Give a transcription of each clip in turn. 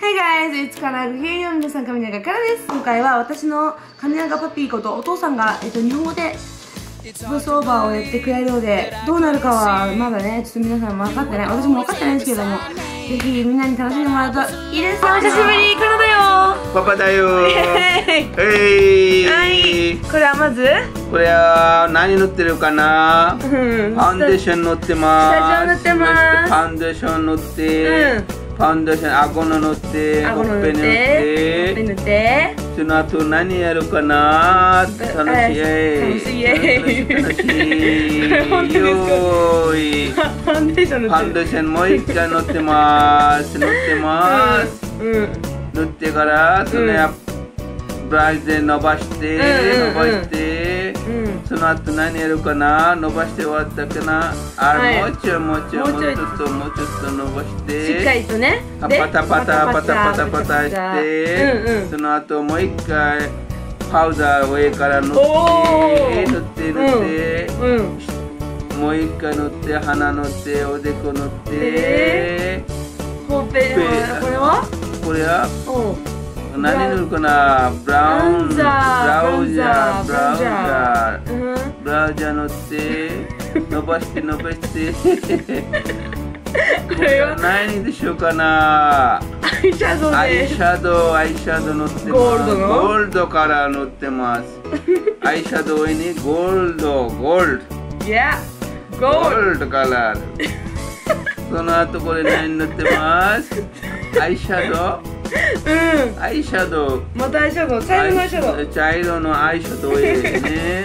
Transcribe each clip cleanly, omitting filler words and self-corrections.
Hi guys! It's Kanaga here. 皆さん、神永からです。今回は私の神永パピーことお父さんが、日本語でブースオーバーをやってくれるので、どうなるかはまだね、ちょっと皆さん分かってない。私も分かってないんですけども、ぜひみんなに楽しんでもらうといいですよ。お久しぶり、カナだよ。パパだよ。はい。これはまずこれは何塗ってるかな。ファンデーション塗ってます。ファンデーション塗って。ファンデーション、顎の塗って、ほっぺ塗って、その後何やるかな、楽しい、ファンデーションもう一回塗ってます、塗ってから、それはブラシで伸ばして、その後何やるかな、伸ばして終わったかな、あ、もうちょっと伸ばして、しっかりとね、パタパタパタパタパタして、その後もう一回パウダー上から塗って、もう一回塗って、鼻塗って、おでこ塗って、ほっぺ、これは何塗るかな、ブラウザー乗って伸ばしてこれは何でしょうかな、アイシャドウ乗ってます、ゴールドから乗ってます。アイシャドウにゴールドゴールドカラー。その後これ何塗ってます、アイシャドウ、またアイシャドウ、茶色のアイシャドウですね。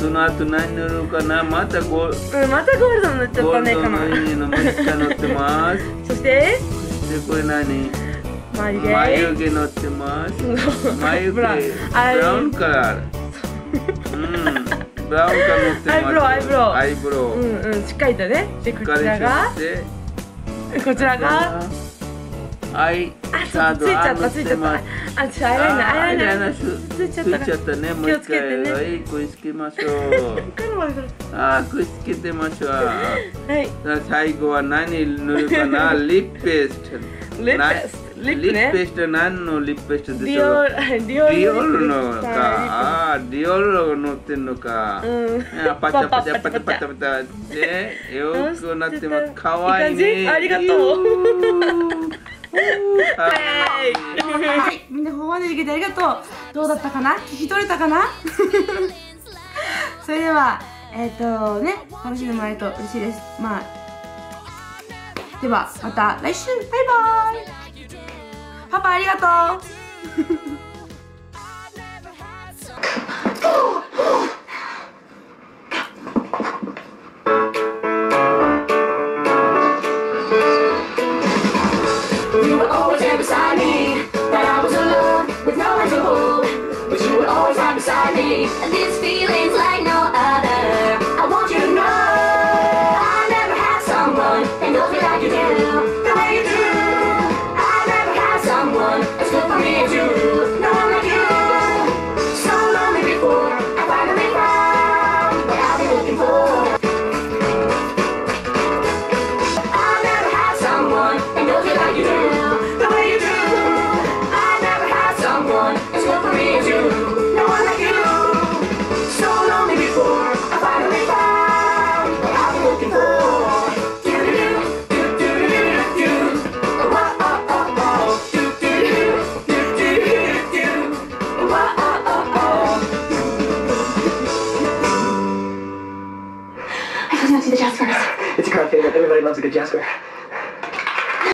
その後何塗るかな、またゴールド塗っちゃったね。めっちゃ塗ってます。そしてこれ何、眉毛塗ってます。眉毛ブラウンカラー。ブラウンカラー塗ってます。アイブロウ、しっかりとね。で、こちらがついちゃった。あ、ちょっとアイライナーついちゃったね。もう一回これつけましょう。これつけてましょう。最後は何塗るかな、リップペースト。何のリップペーストでしょう。ディオール塗ってんのか。パタパタってよくなってます。かわいいね。ありがとう。はい、みんなここまで聞けてありがとう。どうだったかな、聞き取れたかな。それではね、楽しんでもらえると嬉しいです。まあ、ではまた来週、バイバイ。パパありがとう。And this feeling's like no other. I want you to know I never had someone that knows me like you do, the way you do. I never had someone that's good for me and you, no one like you. So lonely before I finally found what I've been looking for. I never had someone that knows me like you do, the way you do. I never had someone that's good for me and you. It's a car favorite. Everybody loves a good jazz square.